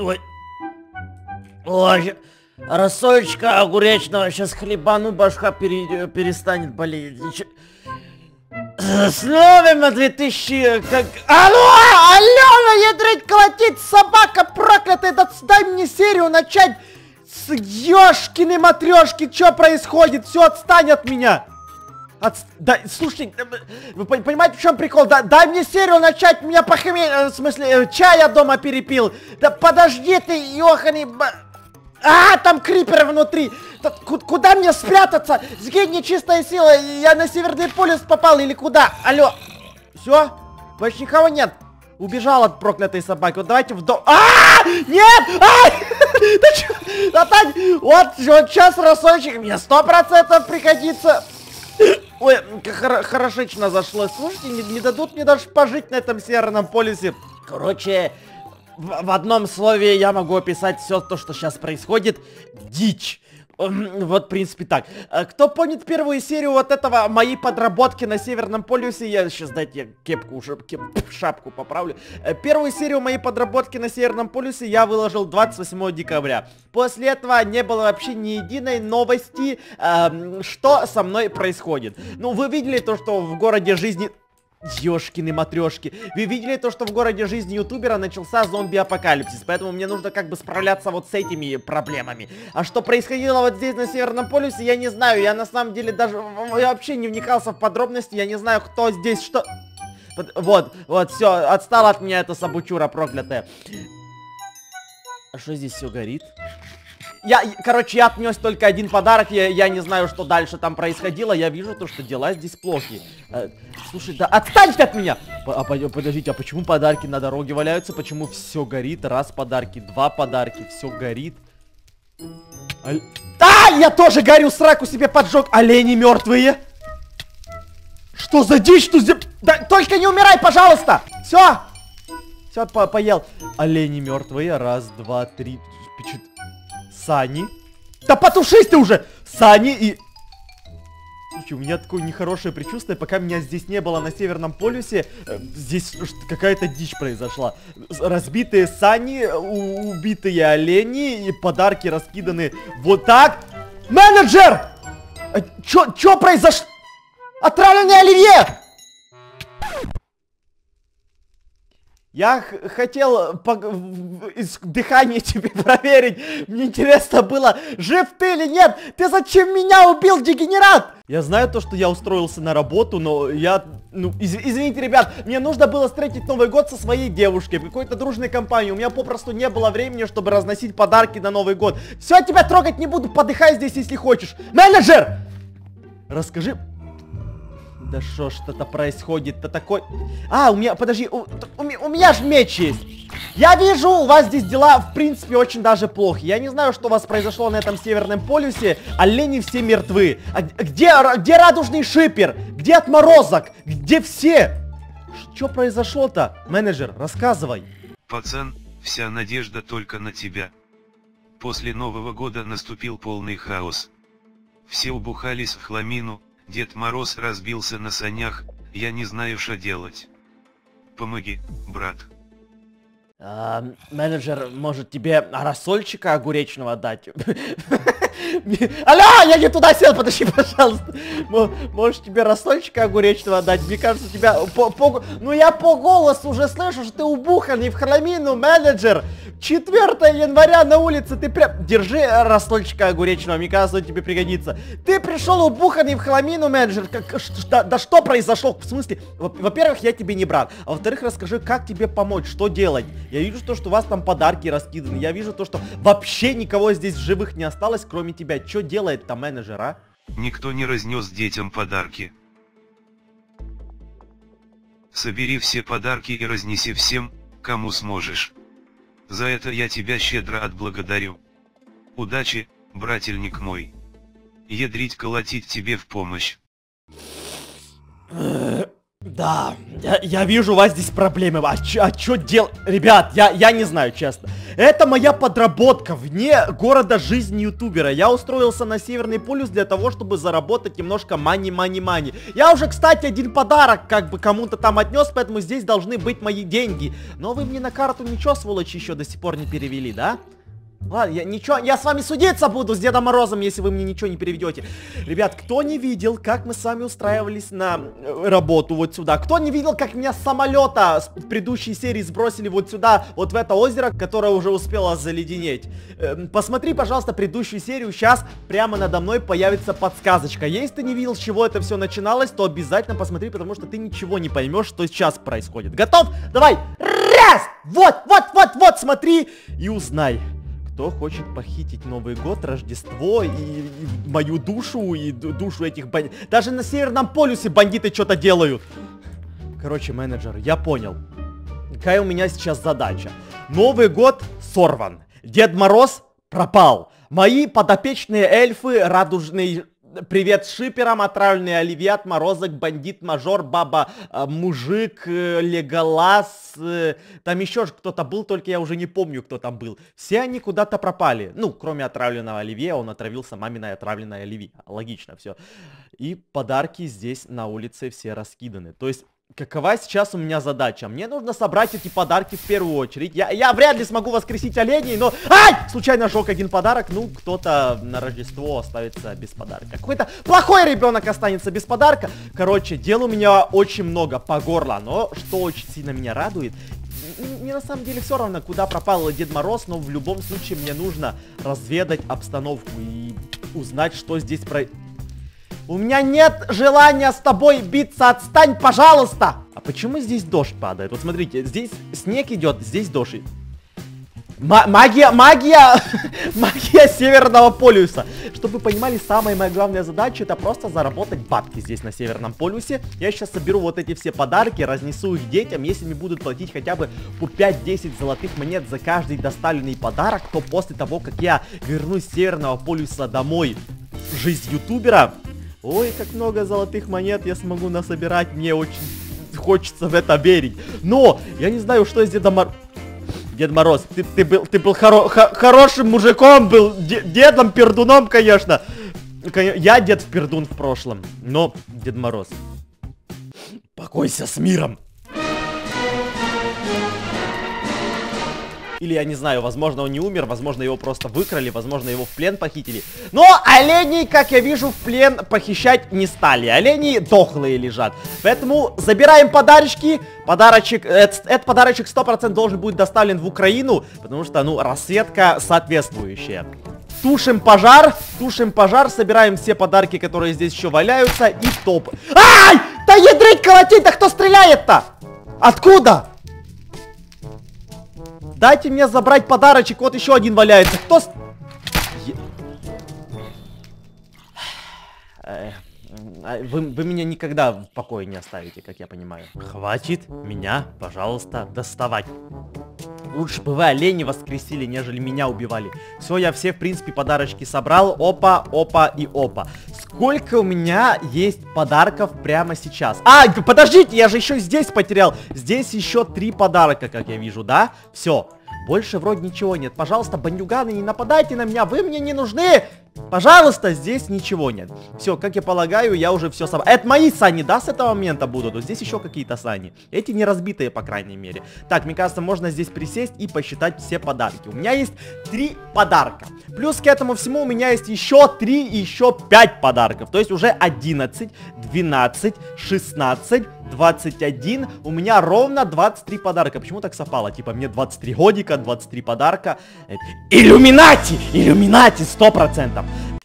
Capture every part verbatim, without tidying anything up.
Ой. Ой. Рассольчика огуречного. Сейчас хлебану, башка пере... перестанет болеть. С новым на две тысячи... Как... Алло! Алена, ядрить, колотить, собака проклятая! Да дай мне серию начать с ёшкины матрешки! Что происходит? Все, отстань от меня! От... Дай... Слушай, вы понимаете, в чем прикол? Да, дай мне серию начать, меня похмелье... В смысле, чай я дома перепил! Да подожди ты, ёханый... А, там криперы внутри! Да, куда мне спрятаться? Сгинь, нечистая сила, я на Северный полюс попал или куда? Алло! Все? Больше никого нет? Убежал от проклятой собаки. Вот давайте в дом. А! Нет! А! Вот сейчас рассольчик мне сто процентов пригодится. Ой, хорошечно зашло. Слушайте, не дадут мне даже пожить на этом Северном полюсе. Короче, в одном слове я могу описать все то, что сейчас происходит. Дичь. Вот, в принципе, так. Кто помнит первую серию вот этого, моей подработки на Северном полюсе? Я сейчас, дайте, я кепку уже, кеп, шапку поправлю. Первую серию моей подработки на Северном полюсе я выложил двадцать восьмого декабря. После этого не было вообще ни единой новости, э, что со мной происходит. Ну, вы видели то, что в городе жизни... Ёшкины матрешки. Вы видели то, что в городе жизни ютубера начался зомби-апокалипсис, поэтому мне нужно как бы справляться вот с этими проблемами. А что происходило вот здесь на Северном полюсе, я не знаю. Я на самом деле даже я вообще не вникался в подробности, я не знаю, кто здесь что... Вот, вот, все, отстала от меня эта сабучура проклятая. А что здесь все горит? Я, короче, я отнес только один подарок, я, я не знаю, что дальше там происходило, я вижу то, что дела здесь плохи. Э, слушай, да отстань от меня! А, подождите, а почему подарки на дороге валяются? Почему все горит? Раз подарки, два подарки, все горит. А, а я тоже горю, сраку себе поджег, олени мертвые! Что за дичь, что за... Да, только не умирай, пожалуйста! Все! Все, по поел. Олени мертвые, раз, два, три, четыре... Сани. Да потушись ты уже! Сани и... Слушай, у меня такое нехорошее предчувствие, пока меня здесь не было на Северном полюсе, здесь какая-то дичь произошла. Разбитые сани, убитые олени, и подарки раскиданы вот так. Менеджер! А, чё, чё произошло? Отравленное оливье! Я хотел дыхание тебе проверить. Мне интересно было, жив ты или нет. Ты зачем меня убил, дегенерат? Я знаю то, что я устроился на работу, но я... Ну, из извините, ребят, мне нужно было встретить Новый год со своей девушкой в какой-то дружной компании. У меня попросту не было времени, чтобы разносить подарки на Новый год. Все, тебя трогать не буду, подыхай здесь, если хочешь. Менеджер! Расскажи... Да шо что-то происходит-то такой... А, у меня, подожди, у, у, у меня же меч есть. Я вижу, у вас здесь дела, в принципе, очень даже плохи. Я не знаю, что у вас произошло на этом Северном полюсе. Олени все мертвы. А, где, где радужный шипер? Где отморозок? Где все? Что произошло-то? Менеджер, рассказывай. Пацан, вся надежда только на тебя. После Нового года наступил полный хаос. Все убухались в хламину. Дед Мороз разбился на санях, я не знаю, что делать. Помоги, брат. А, менеджер, может тебе рассольчика огуречного дать? Алло, я не туда сел, подожди, пожалуйста. Может тебе рассольчика огуречного дать? Мне кажется, тебя... Ну я по голосу уже слышу, что ты убухан и в хламину, менеджер. четвёртого января на улице ты прям... Держи рассольчика огуречного, мне кажется, он тебе пригодится. Ты пришел убуханный в хламину, менеджер. Как, да, да что произошло? В смысле? Во-первых, я тебе не брат. А во-вторых, расскажи, как тебе помочь, что делать? Я вижу то, что у вас там подарки раскиданы. Я вижу то, что вообще никого здесь в живых не осталось, кроме тебя. Что делает там менеджер, а? Никто не разнес детям подарки. Собери все подарки и разнеси всем, кому сможешь. За это я тебя щедро отблагодарю. Удачи, брательник мой. Ядрить колотить тебе в помощь. Да, я, я вижу, у вас здесь проблемы. А чё, а чё дел... Ребят, я, я не знаю, честно. Это моя подработка вне города жизни ютубера. Я устроился на Северный полюс для того, чтобы заработать немножко мани-мани-мани. Я уже, кстати, один подарок как бы кому-то там отнес, поэтому здесь должны быть мои деньги. Но вы мне на карту ничего, сволочи, еще до сих пор не перевели, да? Ладно, я ничего, я с вами судиться буду с Дедом Морозом, если вы мне ничего не переведете. Ребят, кто не видел, как мы с вами устраивались на работу вот сюда? Кто не видел, как меня с самолета в предыдущей серии сбросили вот сюда, вот в это озеро, которое уже успело заледенеть? Посмотри, пожалуйста, предыдущую серию, сейчас прямо надо мной появится подсказочка. Если ты не видел, с чего это все начиналось, то обязательно посмотри, потому что ты ничего не поймешь, что сейчас происходит. Готов? Давай! Раз! Вот, вот, вот, вот, смотри и узнай. Кто хочет похитить Новый год, Рождество и, и мою душу, и душу этих бандитов. Даже на Северном полюсе бандиты что-то делают. Короче, менеджер, я понял. Какая у меня сейчас задача? Новый год сорван. Дед Мороз пропал. Мои подопечные эльфы, радужные... Привет шиперам, отравленный оливьят, морозок, бандит, мажор, баба, мужик, леголас. Там еще же кто-то был, только я уже не помню, кто там был. Все они куда-то пропали. Ну, кроме отравленного оливье, он отравился маминой отравленной оливье. Логично все. И подарки здесь на улице все раскиданы. То есть... Какова сейчас у меня задача? Мне нужно собрать эти подарки в первую очередь. Я, я вряд ли смогу воскресить оленей, но... Ай! Случайно сжег один подарок. Ну, кто-то на Рождество оставится без подарка. Какой-то плохой ребенок останется без подарка. Короче, дел у меня очень много по горло. Но что очень сильно меня радует... Мне на самом деле все равно, куда пропал Дед Мороз, но в любом случае мне нужно разведать обстановку и узнать, что здесь про... У меня нет желания с тобой биться, отстань, пожалуйста! А почему здесь дождь падает? Вот смотрите, здесь снег идет, здесь дождь. Магия, магия, магия Северного полюса. Чтобы вы понимали, самая моя главная задача — это просто заработать бабки здесь на Северном полюсе. Я сейчас соберу вот эти все подарки, разнесу их детям. Если мне будут платить хотя бы по пять-десять золотых монет за каждый доставленный подарок, то после того, как я вернусь с Северного полюса домой, жизнь ютубера... Ой, как много золотых монет я смогу насобирать, мне очень хочется в это верить. Но я не знаю, что из Деда Мор... Дед Мороз, ты, ты был, ты был хоро... Хо хорошим мужиком, был дедом пердуном, конечно. Я дед пердун в прошлом, но Дед Мороз, покойся с миром. Или, я не знаю, возможно, он не умер, возможно, его просто выкрали, возможно, его в плен похитили. Но оленей, как я вижу, в плен похищать не стали. Олени дохлые лежат. Поэтому забираем подарочки. Подарочек, этот, этот подарочек сто процентов должен будет доставлен в Украину, потому что, ну, расцветка соответствующая. Тушим пожар, тушим пожар, собираем все подарки, которые здесь еще валяются, и топ. Ай! Да ядрить колотить, да кто стреляет-то? Откуда? Дайте мне забрать подарочек, вот еще один валяется. Кто с... Вы, вы меня никогда в покое не оставите, как я понимаю. Хватит меня, пожалуйста, доставать. Лучше бы вы оленей воскресили, нежели меня убивали. Все, я все, в принципе, подарочки собрал. Опа, опа и опа. Сколько у меня есть подарков прямо сейчас? А, подождите, я же еще здесь потерял. Здесь еще три подарка, как я вижу, да? Все, больше вроде ничего нет. Пожалуйста, бандюганы, не нападайте на меня, вы мне не нужны. Пожалуйста, здесь ничего нет. Все, как я полагаю, я уже все собрал. Это мои сани, да, с этого момента будут? Вот здесь еще какие-то сани. Эти не разбитые, по крайней мере. Так, мне кажется, можно здесь присесть и посчитать все подарки. У меня есть три подарка. Плюс к этому всему у меня есть еще три, еще пять подарков. То есть уже одиннадцать, двенадцать, шестнадцать, двадцать один. У меня ровно двадцать три подарка. Почему так совпало? Типа мне двадцать три годика, двадцать три подарка. Иллюминати! Иллюминати, сто процентов.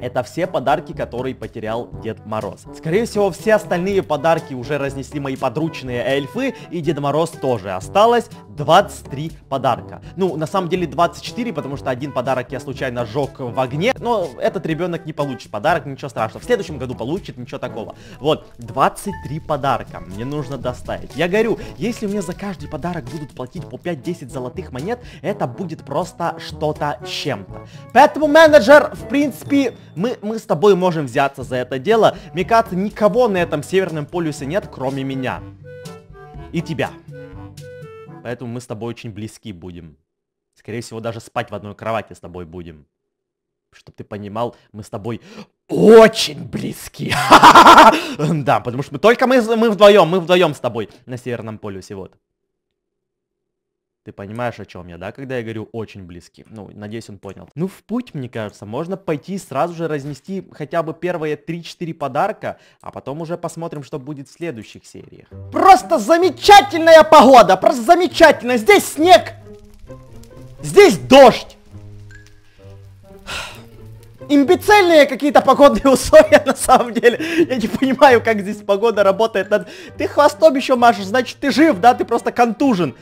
Это все подарки, которые потерял Дед Мороз. Скорее всего, все остальные подарки уже разнесли мои подручные эльфы, и Дед Мороз тоже. Осталось двадцать три подарка. Ну, на самом деле двадцать четыре, потому что один подарок я случайно сжег в огне. Но этот ребенок не получит подарок, ничего страшного. В следующем году получит, ничего такого. Вот, двадцать три подарка мне нужно доставить. Я говорю, если мне за каждый подарок будут платить по пять-десять золотых монет, это будет просто что-то с чем-то. Поэтому, менеджер, в принципе, мы, мы с тобой можем взяться за это дело. Мне кажется, никого на этом северном полюсе нет, кроме меня. И тебя. Поэтому мы с тобой очень близки будем. Скорее всего, даже спать в одной кровати с тобой будем. Чтоб ты понимал, мы с тобой очень близки. Да, потому что мы только мы, мы вдвоем, мы вдвоем с тобой на Северном полюсе, вот. Ты понимаешь, о чем я, да, когда я говорю очень близки? Ну, надеюсь, он понял. Ну, в путь, мне кажется, можно пойти сразу же разнести хотя бы первые три-четыре подарка, а потом уже посмотрим, что будет в следующих сериях. Просто замечательная погода, просто замечательно. Здесь снег, здесь дождь. Имбецильные какие-то погодные условия, на самом деле. Я не понимаю, как здесь погода работает. Над... Ты хвостом еще машешь, значит, ты жив, да? Ты просто контужен.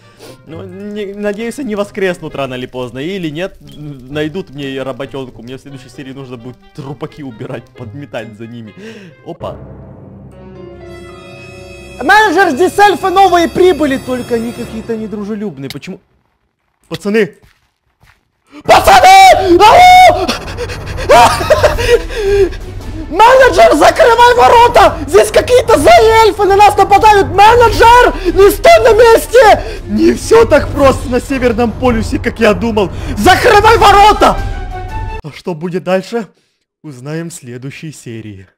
Ну, не... надеюсь, они воскреснут рано или поздно. Или нет, найдут мне работенку. Мне в следующей серии нужно будет трупаки убирать, подметать за ними. Опа. Менеджер, здесь альфы новые прибыли, только они какие-то недружелюбные. Почему? Пацаны! Пацаны! Ау! Менеджер, закрывай ворота! Здесь какие-то злые эльфы на нас нападают! Менеджер, не стой на месте! Не все так просто на Северном полюсе, как я думал. Закрывай ворота! А что будет дальше, узнаем в следующей серии.